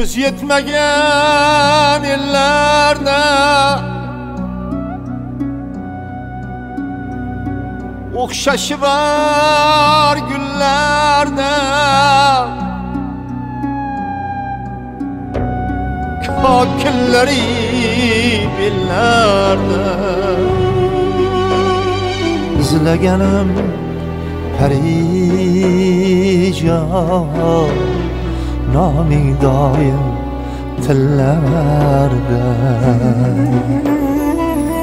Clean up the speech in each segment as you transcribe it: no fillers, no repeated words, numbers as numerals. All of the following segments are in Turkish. Göz yetmeyen illerde okşaşıver güllerde, kakilleri billerde. İzlegenim Parijon, naming daim tillarda.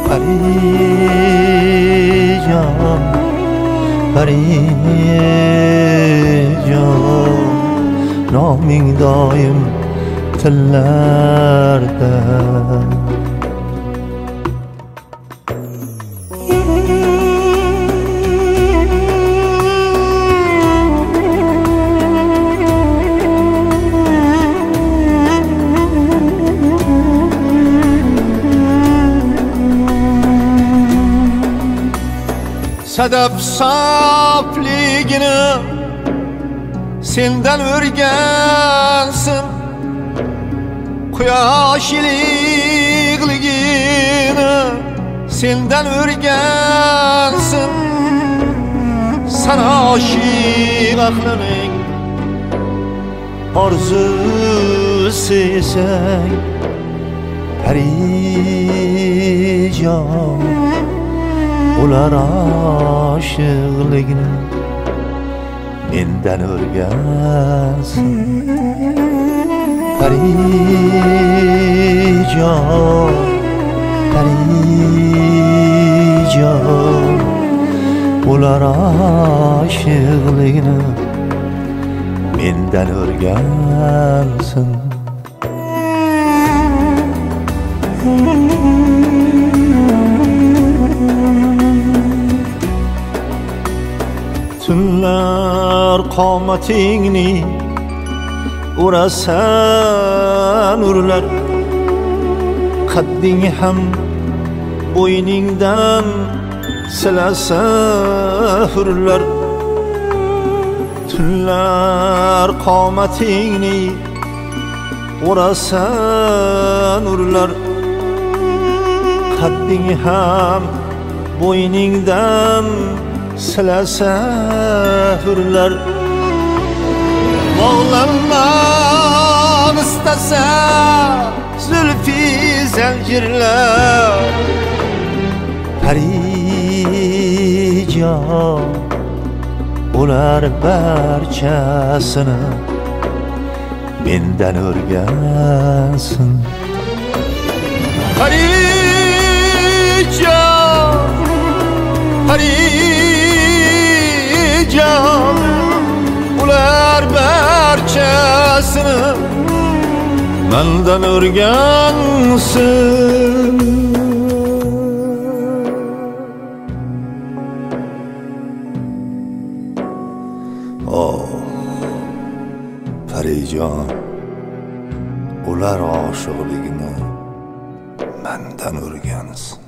Parijon, Parijon, naming daim tillarda. Sedef sapligini senden örgensin, kuyaş ilikligini senden örgensin. Sen aşık aklının arzusu isen Parijon, ular aşıkligini menden örgensin. Parijon, Parijon, ular aşıkligini menden örgensin. Tünler qomatini o'rasan urlar, qaddingni ham bo'yningdan silasa hurlar. Tünler qomatini o'rasan urlar, qaddingni ham bo'yningdan silasa hurlar. Bağlanmam istese zülfi zincirler, Parijon, ular barchasini menden o'rgansin. Parijon, Parijon, ular barchasini mendan o'rgansin. Oh Parijon, ular oshiqligini mendan o'rgansin.